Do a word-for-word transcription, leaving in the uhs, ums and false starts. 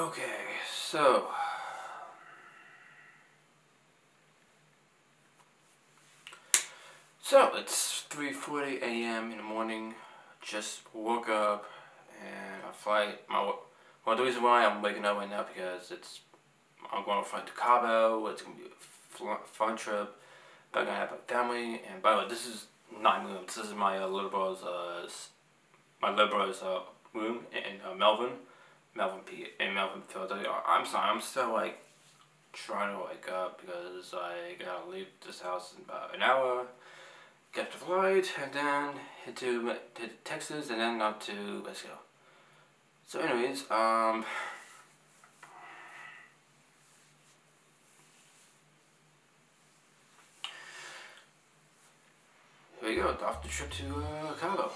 Okay, so so it's three forty a m in the morning. Just woke up, and I fly my. Well, the reason why I'm waking up right now because it's I'm going to fly to Cabo. It's gonna be a fun trip. But I'm gonna have a family. And by the way, this is not my room. This is my uh, little brother's. Uh, my little brother's uh, room in uh, Melbourne. Melbourne, P in Melbourne, Philadelphia. I'm sorry, I'm still like trying to wake up because I gotta leave this house in about an hour, get the flight, and then head to, to Texas, and then up to Mexico. So, anyways, um, here we go. Off the trip to uh, Cabo.